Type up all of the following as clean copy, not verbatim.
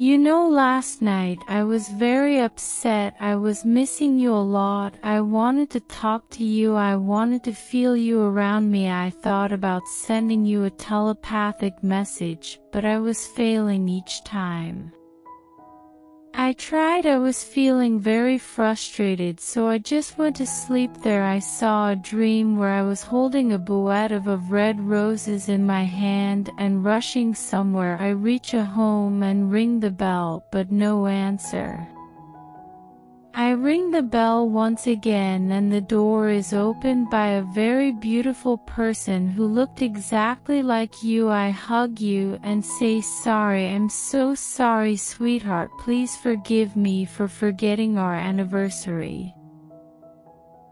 You know, last night I was very upset. I was missing you a lot. I wanted to talk to you. I wanted to feel you around me. I thought about sending you a telepathic message, but I was failing each time. I tried. I was feeling very frustrated, so I just went to sleep. There I saw a dream where I was holding a bouquet of red roses in my hand and rushing somewhere. I reach a home and ring the bell, but no answer. I ring the bell once again and the door is opened by a very beautiful person who looked exactly like you. I hug you and say, sorry, I'm so sorry, sweetheart. Please forgive me for forgetting our anniversary.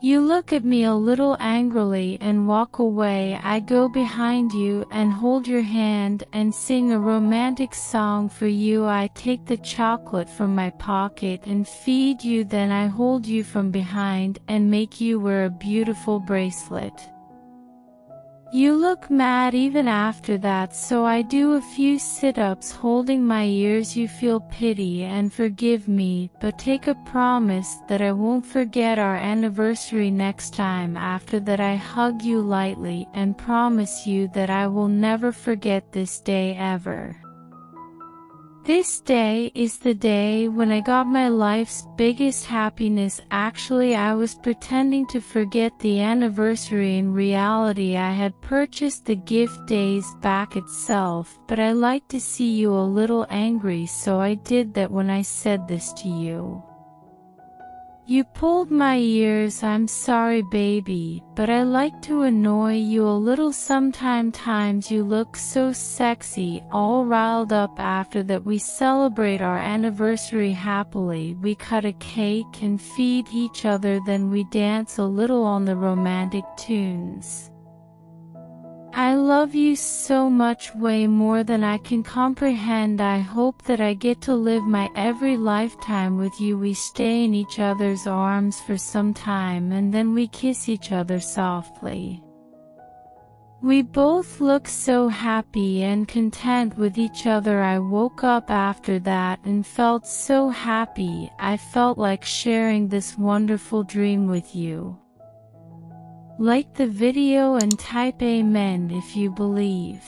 You look at me a little angrily and walk away. I go behind you and hold your hand and sing a romantic song for you. I take the chocolate from my pocket and feed you. Then I hold you from behind and make you wear a beautiful bracelet. You look mad even after that, so I do a few sit-ups holding my ears. You feel pity and forgive me, but take a promise that I won't forget our anniversary next time. After that, I hug you lightly and promise you that I will never forget this day ever. This day is the day when I got my life's biggest happiness. Actually, I was pretending to forget the anniversary. In reality, I had purchased the gift days back itself, but I like to see you a little angry, so I did that when I said this to you. You pulled my ears. I'm sorry, baby, but I like to annoy you a little sometimes. You look so sexy, all riled up. After that, we celebrate our anniversary happily. We cut a cake and feed each other. Then we dance a little on the romantic tunes. I love you so much, way more than I can comprehend. I hope that I get to live my every lifetime with you. We stay in each other's arms for some time and then we kiss each other softly. We both look so happy and content with each other. I woke up after that and felt so happy. I felt like sharing this wonderful dream with you. Like the video and type amen if you believe.